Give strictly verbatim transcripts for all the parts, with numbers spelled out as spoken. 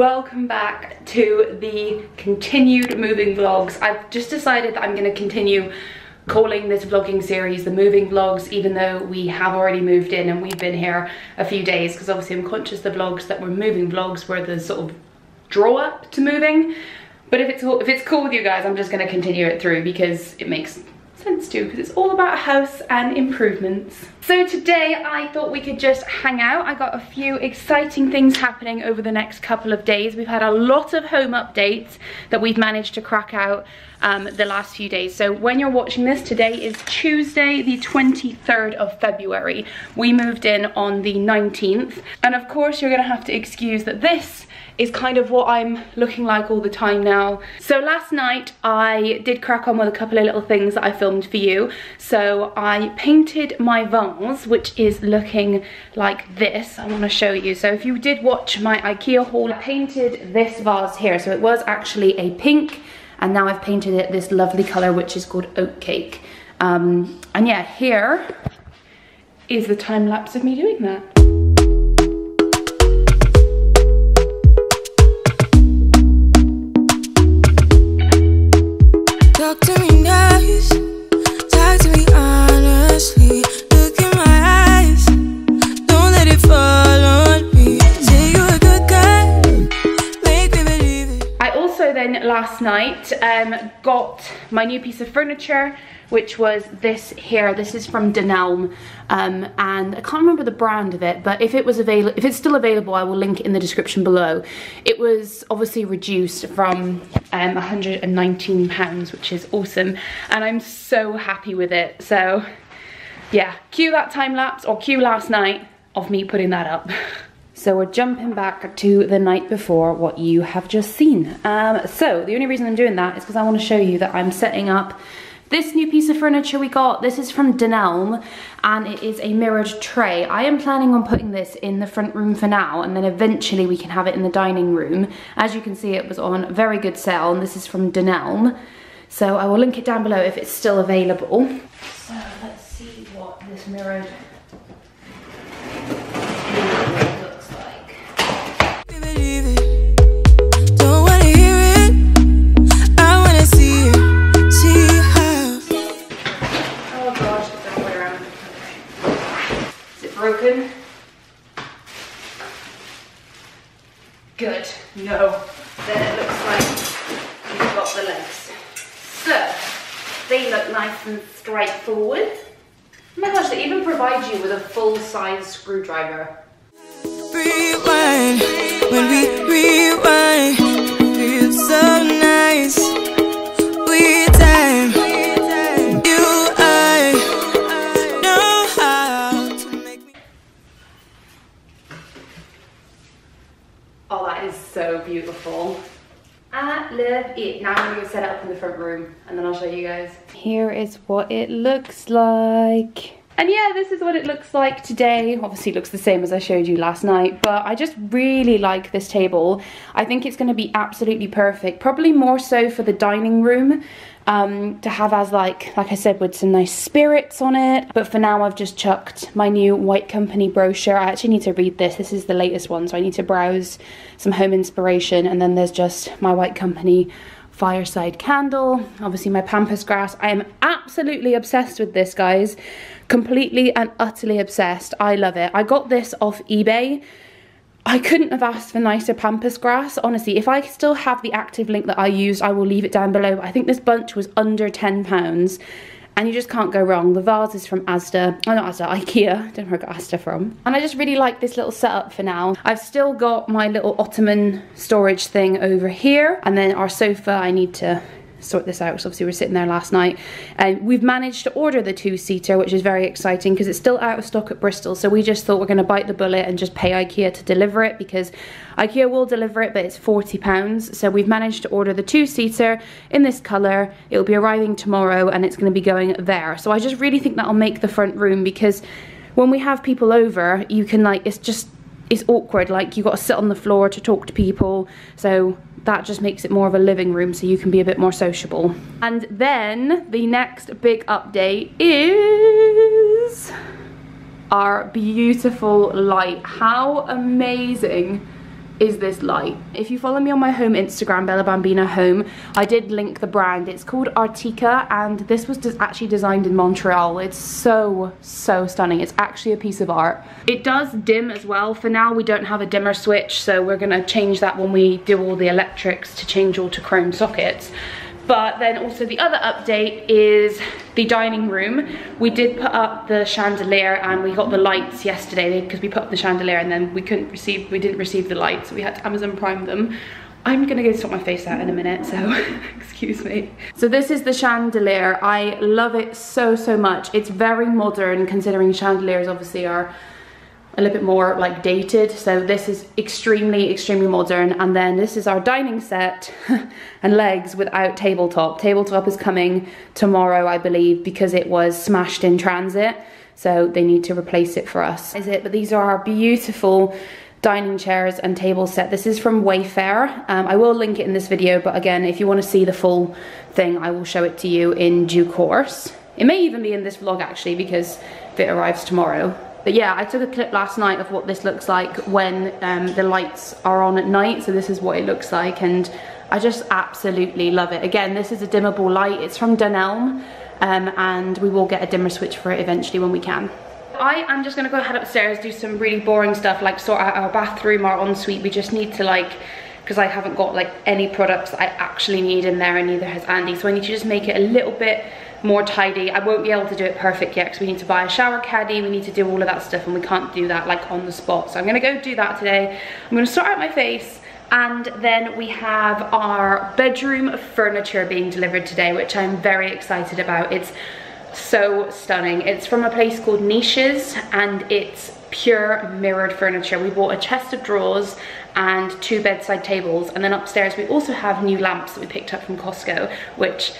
welcome back to the continued moving vlogs. I've just decided that I'm going to continue calling this vlogging series the moving vlogs, even though we have already moved in and we've been here a few days, because obviously I'm conscious the vlogs that were moving vlogs were the sort of draw up to moving. But if it's if it's cool with you guys, I'm just going to continue it through because it makes sense to, because it's all about a house and improvements. So today I thought we could just hang out. I got a few exciting things happening over the next couple of days. We've had a lot of home updates that we've managed to crack out um, the last few days. So when you're watching this, today is Tuesday the twenty-third of February. We moved in on the nineteenth, and of course you're gonna have to excuse that this is kind of what I'm looking like all the time now. So last night I did crack on with a couple of little things that I filmed for you. So I painted my vase, which is looking like this. I want to show you. So if you did watch my IKEA haul, I painted this vase here. So it was actually a pink, and now I've painted it this lovely color, which is called Oatcake. Um, and yeah, here is the time lapse of me doing that. Talk to me nice, talk to me honestly. Look in my eyes, don't let it fall on me. Say you're a good guy, make me believe it. I also then last night um, got my new piece of furniture, which was this here. This is from Dunelm, um, and I can't remember the brand of it, but if it was available, if it's still available, I will link it in the description below. It was obviously reduced from um, one hundred and nineteen pounds, which is awesome, and I'm so happy with it. So yeah, cue that time lapse, or cue last night of me putting that up. So we're jumping back to the night before what you have just seen. Um, so the only reason I'm doing that is because I want to show you that I'm setting up this new piece of furniture we got. This is from Dunelm, and it is a mirrored tray. I am planning on putting this in the front room for now, and then eventually we can have it in the dining room. As you can see, it was on very good sale, and this is from Dunelm. So I will link it down below if it's still available. So let's see what this mirrored looks like. I believe it. Don't wanna hear it. I wanna see it. Broken. Good. No. Then it looks like we've got the legs. So they look nice and straightforward. Oh my gosh, they even provide you with a full-size screwdriver. Rewind. When we rewind, feels so nice. We time. So beautiful. I love it. Now I'm going to set it up in the front room and then I'll show you guys. Here is what it looks like. And yeah, this is what it looks like today. Obviously it looks the same as I showed you last night, but I just really like this table. I think it's going to be absolutely perfect. Probably more so for the dining room, um, to have as like, like I said, with some nice spirits on it. But for now I've just chucked my new White Company brochure. I actually need to read this. This is the latest one, so I need to browse some home inspiration. And then there's just my White Company fireside candle, obviously my pampas grass. I am absolutely obsessed with this, guys. Completely and utterly obsessed. I love it. I got this off eBay. I couldn't have asked for nicer pampas grass. Honestly, if I still have the active link that I used, I will leave it down below. But I think this bunch was under ten pounds, and you just can't go wrong. The vase is from Asda. Oh, not Asda, IKEA. Don't know where I got Asda from. And I just really like this little setup for now. I've still got my little ottoman storage thing over here, and then our sofa. I need to sort this out, because obviously we were sitting there last night, and we've managed to order the two-seater, which is very exciting because it's still out of stock at Bristol. So we just thought we're going to bite the bullet and just pay IKEA to deliver it, because IKEA will deliver it, but it's forty pounds. So we've managed to order the two-seater in this color. It'll be arriving tomorrow, and it's going to be going there. So I just really think that'll make the front room, because when we have people over, you can like, it's just, it's awkward. Like, you got to sit on the floor to talk to people. So that just makes it more of a living room, so you can be a bit more sociable. And then the next big update is our beautiful light. How amazing is this light. If you follow me on my home Instagram, Bella Bambina Home, I did link the brand. It's called Artika, and this was actually designed in Montreal. It's so, so stunning. It's actually a piece of art. It does dim as well. For now, we don't have a dimmer switch, so we're gonna change that when we do all the electrics to change all to chrome sockets. But then also the other update is the dining room. We did put up the chandelier and we got the lights yesterday because we put up the chandelier and then we couldn't receive, we didn't receive the lights, so we had to Amazon Prime them. I'm gonna go sort my face out in a minute, so excuse me. So this is the chandelier. I love it so, so much. It's very modern considering chandeliers obviously are a little bit more like dated, so this is extremely extremely modern. And then this is our dining set and legs without tabletop. Tabletop is coming tomorrow, I believe, because it was smashed in transit, so they need to replace it for us. Is it? But these are our beautiful dining chairs and table set. This is from Wayfair. Um, I will link it in this video, but again, if you want to see the full thing, I will show it to you in due course. It may even be in this vlog actually, because if it arrives tomorrow. But yeah, I took a clip last night of what this looks like when um, the lights are on at night. So this is what it looks like, and I just absolutely love it. Again, this is a dimmable light. It's from Dunelm, um, and we will get a dimmer switch for it eventually when we can. I am just gonna go head upstairs, do some really boring stuff, like sort out our bathroom, our ensuite. We just need to like, because I haven't got like any products that I actually need in there, and neither has Andy. So I need to just make it a little bit more tidy. I won't be able to do it perfect yet because we need to buy a shower caddy, we need to do all of that stuff, and we can't do that like on the spot. So I'm gonna go do that today. I'm gonna sort out my face, and then we have our bedroom furniture being delivered today, which I'm very excited about. It's so stunning. It's from a place called Niches, and it's pure mirrored furniture. We bought a chest of drawers and two bedside tables, and then upstairs we also have new lamps that we picked up from Costco, which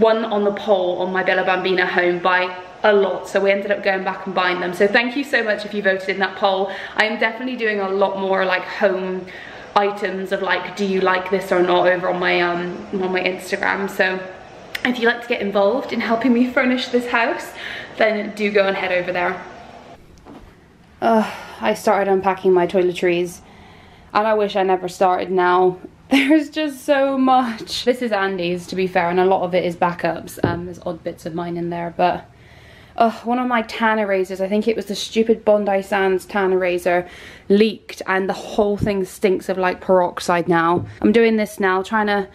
won on the poll on my Bella Bambina Home by a lot, so we ended up going back and buying them. So thank you so much if you voted in that poll. I am definitely doing a lot more like home items of like, do you like this or not, over on my um on my Instagram. So if you like to get involved in helping me furnish this house, then do go and head over there. Uh, I started unpacking my toiletries, and I wish I never started now. There's just so much. This is Andy's, to be fair, and a lot of it is backups. Um, there's odd bits of mine in there, but uh, one of my tan erasers, I think it was the stupid Bondi Sands tan eraser, leaked, and the whole thing stinks of like peroxide now. I'm doing this now, trying to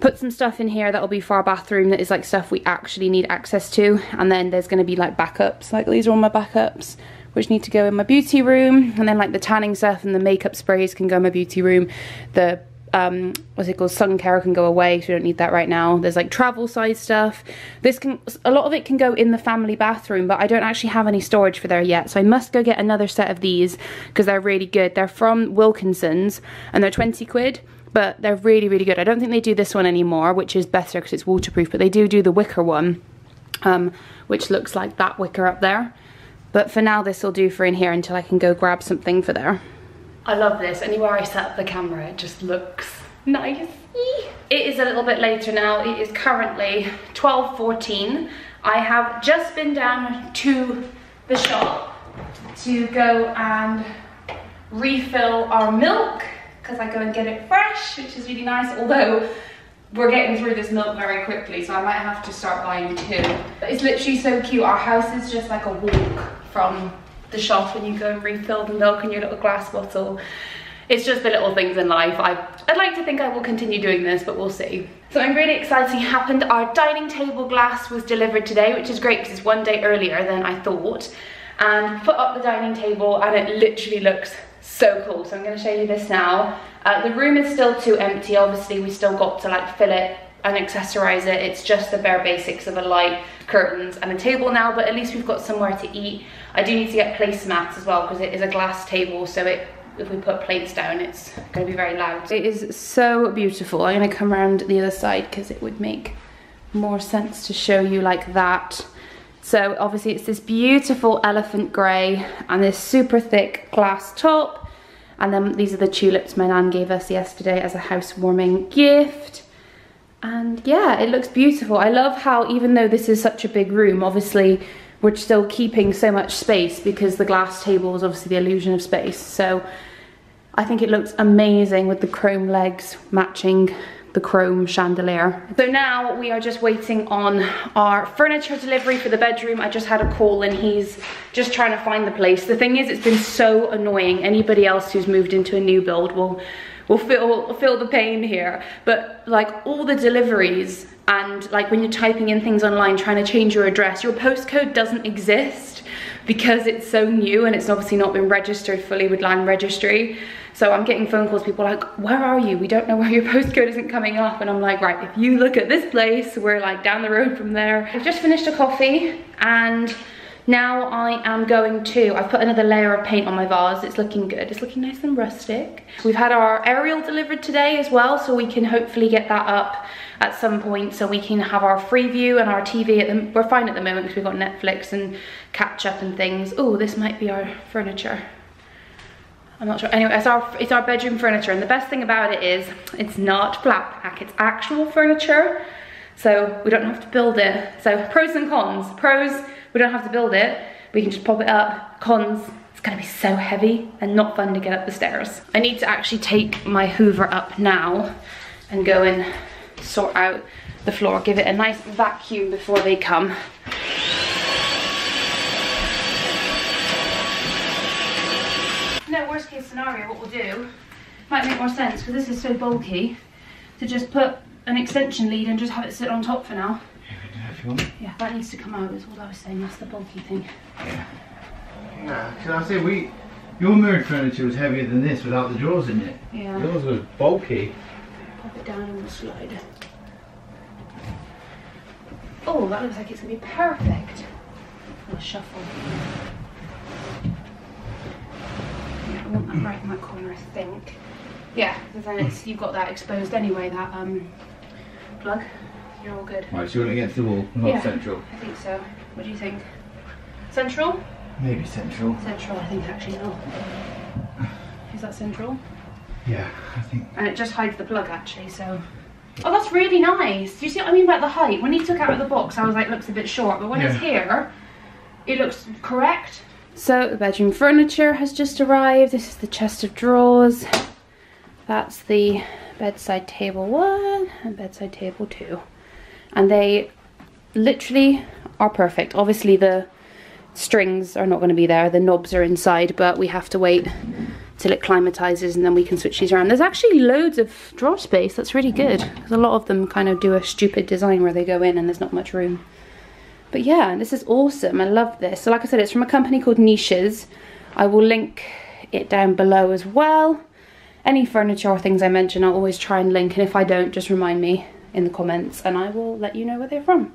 put some stuff in here that'll be for our bathroom that is like stuff we actually need access to, and then there's gonna be like backups. Like these are all my backups, which need to go in my beauty room, and then like the tanning stuff and the makeup sprays can go in my beauty room. The Um, what's it called, sun care can go away, so we don't need that right now. There's like travel size stuff. This can, a lot of it can go in the family bathroom, but I don't actually have any storage for there yet, so I must go get another set of these because they're really good. They're from Wilkinson's, and they're twenty quid, but they're really, really good. I don't think they do this one anymore, which is better because it's waterproof, but they do do the wicker one, um, which looks like that wicker up there. But for now, this will do for in here until I can go grab something for there. I love this. Anywhere I set up the camera, it just looks nice. It is a little bit later now. It is currently twelve fourteen. I have just been down to the shop to go and refill our milk because I go and get it fresh, which is really nice, although we're getting through this milk very quickly, so I might have to start buying two. But it's literally so cute. Our house is just like a walk from the shop, and you go and refill the milk in your little glass bottle. It's just the little things in life. I, I'd like to think I will continue doing this, but we'll see. So I'm really excited to see what happened. Our dining table glass was delivered today, which is great because it's one day earlier than I thought. And put up the dining table, and it literally looks so cool. So I'm going to show you this now. Uh, the room is still too empty. Obviously, we still got to like fill it and accessorize it. It's just the bare basics of a light, curtains, and a table now, but at least we've got somewhere to eat. I do need to get placemats as well because it is a glass table, so it, if we put plates down, it's gonna be very loud. It is so beautiful. I'm gonna come around the other side because it would make more sense to show you like that. So obviously it's this beautiful elephant grey and this super thick glass top. And then these are the tulips my nan gave us yesterday as a housewarming gift. And yeah, it looks beautiful. I love how even though this is such a big room, obviously we're still keeping so much space because the glass table is obviously the illusion of space. So I think it looks amazing with the chrome legs matching the chrome chandelier. So now we are just waiting on our furniture delivery for the bedroom. I just had a call and he's just trying to find the place. The thing is, it's been so annoying. Anybody else who's moved into a new build will will feel feel the pain here. But like all the deliveries, and like when you're typing in things online trying to change your address, your postcode doesn't exist because it's so new and it's obviously not been registered fully with land registry. So I'm getting phone calls, people like, where are you? We don't know where your postcode isn't coming up. And I'm like, right, if you look at this place, we're like down the road from there. I've just finished a coffee and now I am going to, I've put another layer of paint on my vase. It's looking good. It's looking nice and rustic. We've had our aerial delivered today as well, so we can hopefully get that up at some point so we can have our Freeview and our T V. At the, we're fine at the moment because we've got Netflix and catch up and things. Oh, this might be our furniture. I'm not sure. Anyway, it's our, it's our bedroom furniture, and the best thing about it is it's not flat pack, it's actual furniture, so we don't have to build it. So pros and cons. Pros, we don't have to build it, we can just pop it up. Cons, it's gonna be so heavy and not fun to get up the stairs. I need to actually take my Hoover up now and go and sort out the floor, give it a nice vacuum before they come. No, worst case scenario, what we'll do, might make more sense because this is so bulky, to just put an extension lead and just have it sit on top for now. You can do that if you want. Yeah, that needs to come out is what I was saying, that's the bulky thing. Yeah. Yeah, because I say we, your mirrored furniture was heavier than this without the drawers in it. Yeah. Yours was bulky. Pop it down and we'll slide. Oh, that looks like it's going to be perfect. We'll shuffle. Want that right in that corner, I think. Yeah, because then it's, you've got that exposed anyway, that um, plug. You're all good. Right, so you want it against the wall, not yeah, central? I think so. What do you think? Central? Maybe central. Central, I think, actually, no. Is that central? Yeah, I think. And it just hides the plug, actually, so. Oh, that's really nice. Do you see what I mean about the height? When he took out of the box, I was like, looks a bit short, but when yeah. it's here, it looks correct. So the bedroom furniture has just arrived. This is the chest of drawers. That's the bedside table one and bedside table two. And they literally are perfect. Obviously the strings are not going to be there. The knobs are inside, but we have to wait till it climatizes and then we can switch these around. There's actually loads of drawer space. That's really good. Because a lot of them kind of do a stupid design where they go in and there's not much room. But yeah, this is awesome. I love this. So like I said, it's from a company called Niches. I will link it down below as well. Any furniture or things I mention, I'll always try and link. And if I don't, just remind me in the comments and I will let you know where they're from.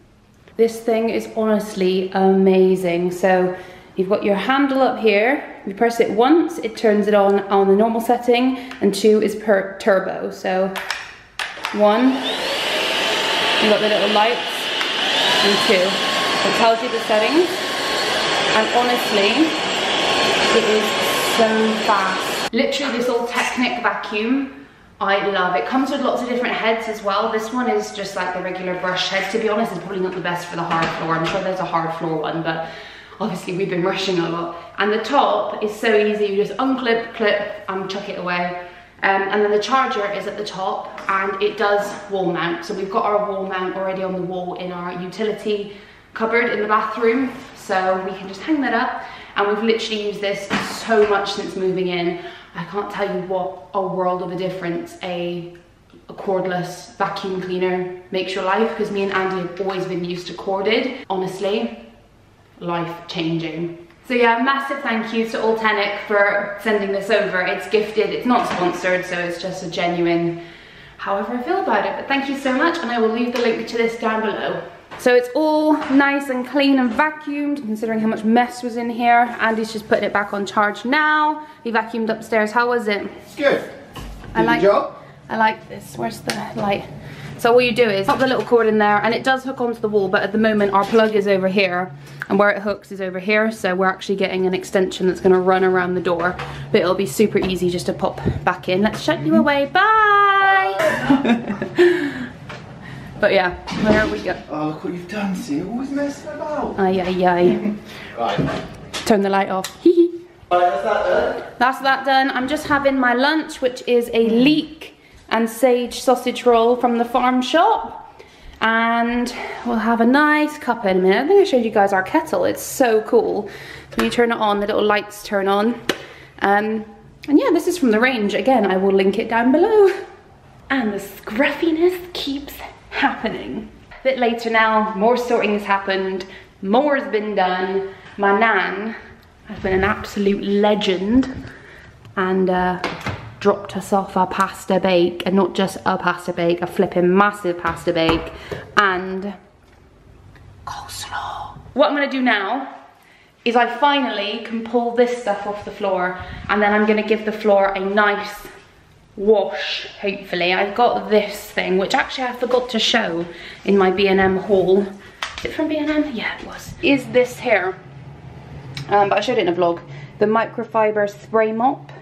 This thing is honestly amazing. So you've got your handle up here. You press it once, it turns it on on the normal setting. And two is per turbo. So one, you've got the little lights, and two. It tells you the settings, and honestly, it is so fast. Literally this old Ultenic vacuum, I love. It comes with lots of different heads as well. This one is just like the regular brush head. To be honest, it's probably not the best for the hard floor. I'm sure there's a hard floor one, but obviously we've been rushing a lot. And the top is so easy. You just unclip, clip, and chuck it away. Um, and then the charger is at the top, and it does wall mount. So we've got our wall mount already on the wall in our utility cupboard in the bathroom, so we can just hang that up. And we've literally used this so much since moving in. I can't tell you what a world of a difference a, a cordless vacuum cleaner makes your life, because me and Andy have always been used to corded. Honestly, life changing. So yeah, massive thank you to Ultenic for sending this over. It's gifted, it's not sponsored, so it's just a genuine however I feel about it. But thank you so much, and I will leave the link to this down below. So it's all nice and clean and vacuumed, considering how much mess was in here. Andy's just putting it back on charge now. He vacuumed upstairs. How was it? It's good. I like, job. I like this. Where's the light? So all you do is pop the little cord in there, and it does hook onto the wall, but at the moment our plug is over here, and where it hooks is over here, so we're actually getting an extension that's going to run around the door, but it'll be super easy just to pop back in. Let's shut you away. Bye! Bye. But yeah, where we go. Oh, look what you've done, see? Always messing about. Aye, aye, aye. Right. Turn the light off. Hee hee. Alright, that's that done. That's that done. I'm just having my lunch, which is a leek and sage sausage roll from the farm shop. And we'll have a nice cup in a minute. I think I showed you guys our kettle. It's so cool. So when you turn it on, the little lights turn on. Um, and yeah, this is from The Range. Again, I will link it down below. And the scruffiness keeps happening. A bit later now, more sorting has happened. More has been done. My nan has been an absolute legend. And uh, dropped us off our pasta bake, and not just a pasta bake, a flipping massive pasta bake, and coleslaw. What I'm gonna do now is I finally can pull this stuff off the floor, and then I'm gonna give the floor a nice wash, hopefully. I've got this thing, which actually I forgot to show in my B and M haul. Is it from B and M? Yeah, it was. Is this here, um, but I showed it in a vlog, the microfiber spray mop.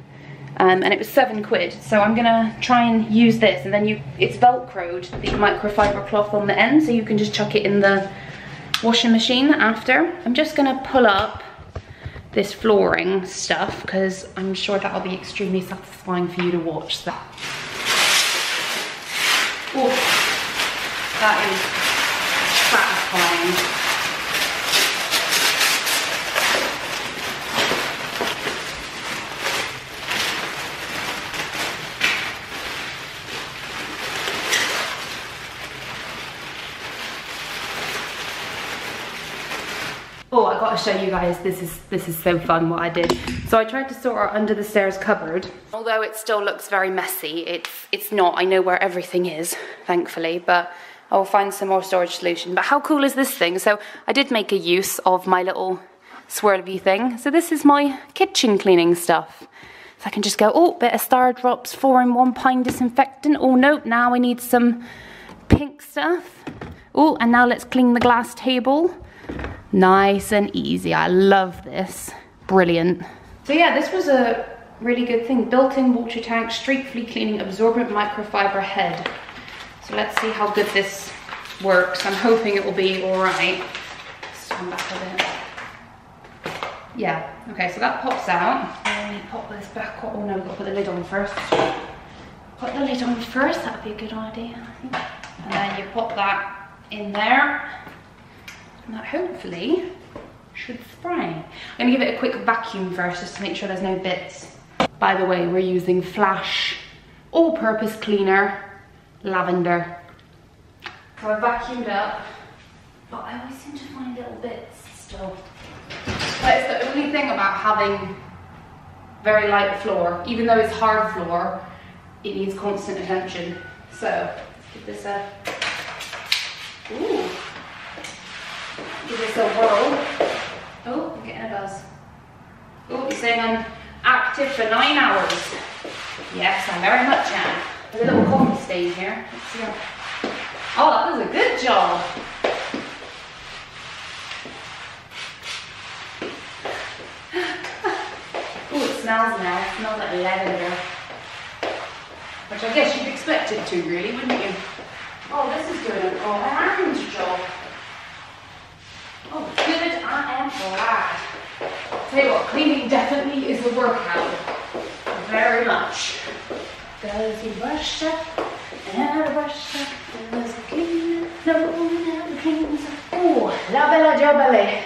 Um, and it was seven quid, so I'm gonna try and use this, and then you, it's velcroed, the microfiber cloth on the end, so you can just chuck it in the washing machine after. I'm just gonna pull up this flooring stuff, because I'm sure that'll be extremely satisfying for you to watch. So. Oh, that is satisfying. Oh, I gotta show you guys, this is this is so fun what I did. So I tried to sort our under the stairs cupboard. Although it still looks very messy, it's it's not. I know where everything is, thankfully, but I'll find some more storage solution. But how cool is this thing? So I did make a use of my little swirly thing. So this is my kitchen cleaning stuff. So I can just go, oh, bit of star drops, four in one pine disinfectant. Oh nope, now I need some pink stuff. Oh, and now let's clean the glass table. Nice and easy. I love this. Brilliant. So yeah, this was a really good thing. Built-in water tank, streak-free cleaning, absorbent microfiber head. So let's see how good this works. I'm hoping it will be all right. Let's come back a bit. Yeah, okay, so that pops out. Let me pop this back on. Oh no, we've got to put the lid on first. Put the lid on first, that would be a good idea, I think. And then you pop that in there. And that hopefully should spray. I'm gonna give it a quick vacuum first just to make sure there's no bits. By the way, we're using Flash all-purpose cleaner, lavender. So I vacuumed up, but I always seem to find little bits still. But it's the only thing about having very light floor. Even though it's hard floor, it needs constant attention. So let's give this a, ooh. Give this a whirl. Oh, I'm getting a buzz. Oh, he's saying I'm active for nine hours. Yes, I very much am. There's a little coffee stain here. Let's see how... Oh, that was a good job. Oh, it smells now. It smells like lavender. Which I guess you'd expect it to, really, wouldn't you? Oh, this is doing a whole hand job. Oh, good, I am glad. Tell you what, cleaning definitely is the workout. Very much. Does he brush up? And brush up. Does he clean up? No, no, cleans up. Oh, la bella jabale.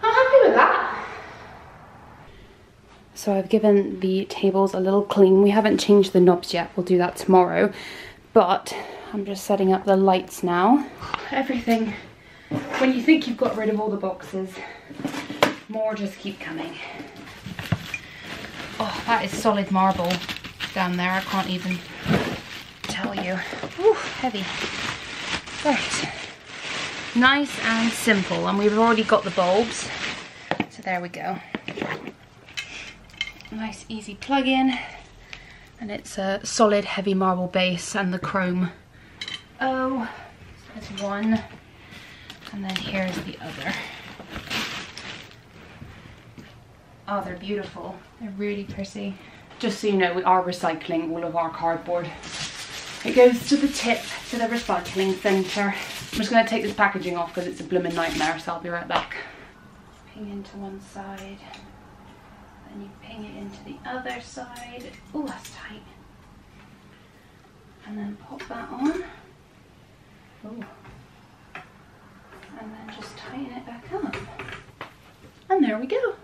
I'm happy with that. So I've given the tables a little clean. We haven't changed the knobs yet. We'll do that tomorrow. But I'm just setting up the lights now. Everything, when you think you've got rid of all the boxes, more just keep coming. Oh, that is solid marble down there. I can't even tell you. Ooh, heavy. Right. Nice and simple. And we've already got the bulbs. So there we go. Nice, easy plug-in. And it's a solid, heavy marble base and the chrome. Oh, that's one, and then here's the other. Oh, they're beautiful. They're really pretty. Just so you know, we are recycling all of our cardboard. It goes to the tip to the recycling centre. I'm just going to take this packaging off because it's a blooming nightmare, so I'll be right back. Ping into one side, then you ping it into the other side. Oh, that's tight. And then pop that on. Ooh. And then just tighten it back up. And there we go.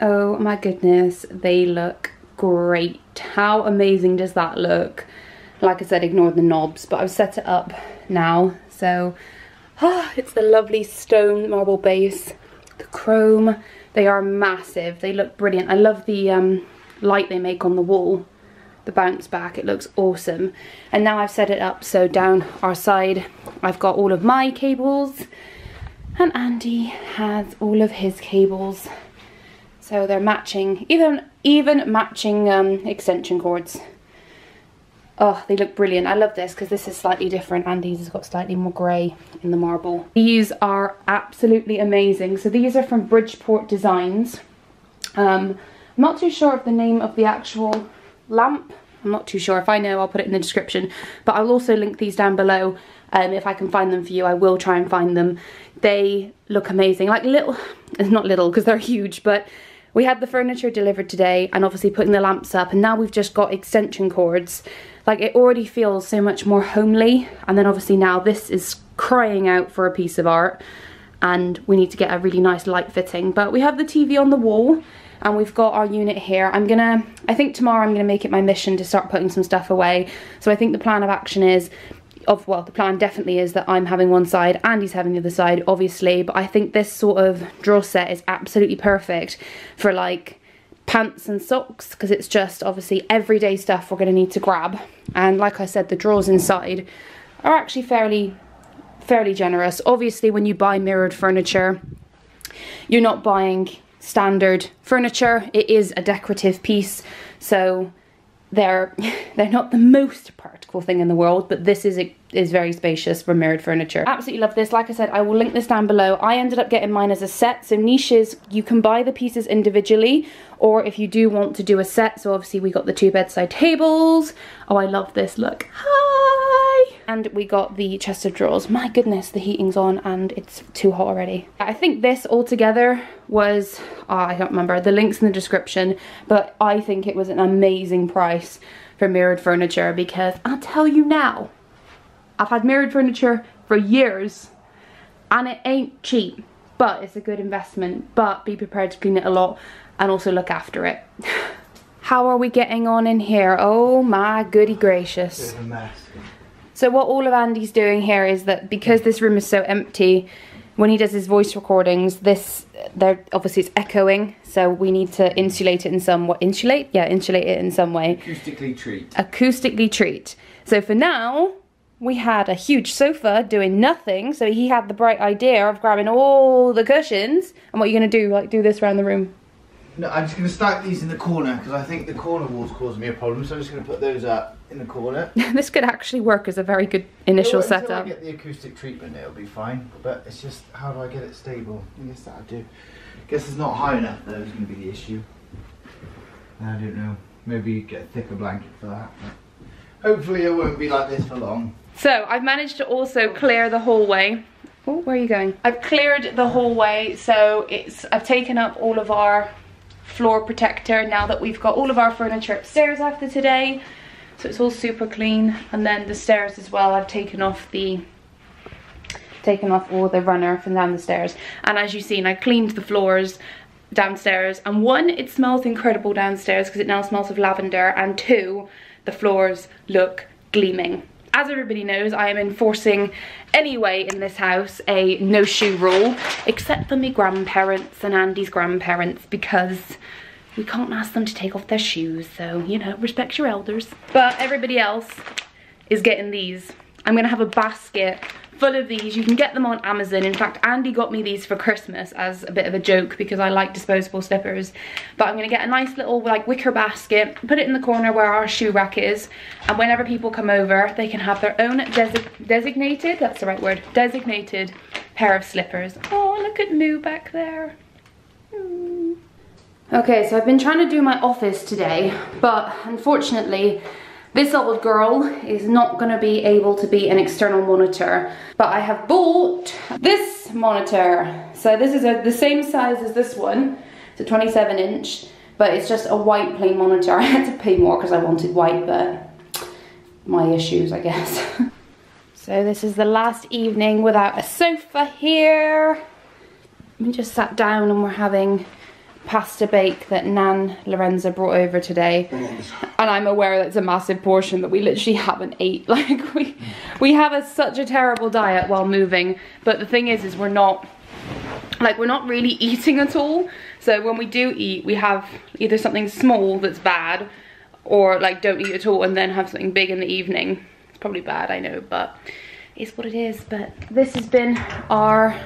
Oh my goodness, they look great. How amazing does that look? Like I said, ignore the knobs, but I've set it up now. So oh, it's the lovely stone marble base, the chrome. They are massive. They look brilliant. I love the um, light they make on the wall, the bounce back. It looks awesome. And now I've set it up, so down our side I've got all of my cables and Andy has all of his cables. So they're matching, even even matching um, extension cords. Oh, they look brilliant. I love this because this is slightly different. Andy's has got slightly more grey in the marble. These are absolutely amazing. So these are from Bridgeport Designs. Um, I'm not too sure of the name of the actual lamp. I'm not too sure. If I know, I'll put it in the description. But I'll also link these down below. Um, if I can find them for you, I will try and find them. They look amazing. Like little, it's not little because they're huge, but we had the furniture delivered today and obviously putting the lamps up, and now we've just got extension cords. Like, it already feels so much more homely, and then obviously now this is crying out for a piece of art and we need to get a really nice light fitting. But we have the T V on the wall and we've got our unit here. I'm gonna, I think tomorrow I'm gonna make it my mission to start putting some stuff away. So I think the plan of action is, of well, the plan definitely is that I'm having one side, Andy's having the other side, obviously, but I think this sort of drawer set is absolutely perfect for like pants and socks, because it's just obviously everyday stuff we're going to need to grab. And like I said, the drawers inside are actually fairly fairly generous. Obviously, when you buy mirrored furniture, you're not buying standard furniture. It is a decorative piece, so They're, they're not the most practical thing in the world, but this is a, is very spacious for mirrored furniture. Absolutely love this. Like I said, I will link this down below. I ended up getting mine as a set. So Niches, you can buy the pieces individually, or if you do want to do a set. So obviously we got the two bedside tables. Oh, I love this. Look. Hi! And we got the chest of drawers. My goodness, the heating's on and it's too hot already. I think this altogether was, oh, I don't remember, the link's in the description, but I think it was an amazing price for mirrored furniture, because I'll tell you now, I've had mirrored furniture for years and it ain't cheap, but it's a good investment. But be prepared to clean it a lot and also look after it. How are we getting on in here? Oh my goody gracious. It's a mess. So what all of Andy's doing here is that, because this room is so empty, when he does his voice recordings, this, they're obviously, it's echoing, so we need to insulate it in some way. Insulate? Yeah, insulate it in some way. Acoustically treat. Acoustically treat. So for now, we had a huge sofa doing nothing, so he had the bright idea of grabbing all the cushions. And what are you going to do? Like, do this around the room? No, I'm just going to stack these in the corner, because I think the corner wall's causing me a problem, so I'm just going to put those up in the corner. This could actually work as a very good initial yeah, well, setup. Until I get the acoustic treatment, it'll be fine, but it's just, how do I get it stable? I guess that'll do. I guess it's not high enough, though, is going to be the issue. I don't know. Maybe you get a thicker blanket for that. Hopefully it won't be like this for long. So, I've managed to also clear the hallway. Oh, where are you going? I've cleared the hallway, so it's, I've taken up all of our floor protector now that we've got all of our furniture upstairs after today. So it's all super clean. And then the stairs as well, I've taken off the taken off all the runner from down the stairs. And as you've seen, I cleaned the floors downstairs, and one, it smells incredible downstairs because it now smells of lavender, and two, the floors look gleaming. As everybody knows, I am enforcing anyway in this house a no-shoe rule, except for my grandparents and Andy's grandparents, because we can't ask them to take off their shoes, so, you know, respect your elders. But everybody else is getting these. I'm gonna have a basket full of these. You can get them on Amazon. In fact, Andy got me these for Christmas as a bit of a joke, because I like disposable slippers. But I'm gonna get a nice little like wicker basket, put it in the corner where our shoe rack is, and whenever people come over, they can have their own desi designated, that's the right word, designated pair of slippers. Oh, look at Moo back there. Mm. Okay, so I've been trying to do my office today, but unfortunately, This old girl is not gonna be able to be an external monitor, but I have bought this monitor. So this is a, the same size as this one. It's a twenty-seven inch, but it's just a white plain monitor. I had to pay more because I wanted white, but my issues, I guess. So this is the last evening without a sofa here. We just sat down and we're having pasta bake that Nan Lorenza brought over today, and I'm aware that's a massive portion that we literally haven't ate. Like we we have a, such a terrible diet while moving, but the thing is is we're not like we're not really eating at all, so when we do eat we have either something small that's bad, or like don't eat at all and then have something big in the evening. It's probably bad, I know, but it's what it is. But this has been our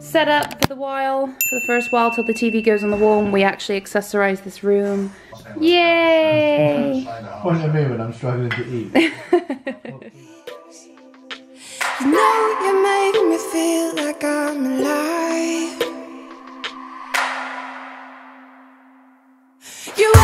set up for the while, for the first while, till the T V goes on the wall and we actually accessorize this room. Yay! Point at me when I'm struggling to eat. You know, you make me feel like I'm alive. You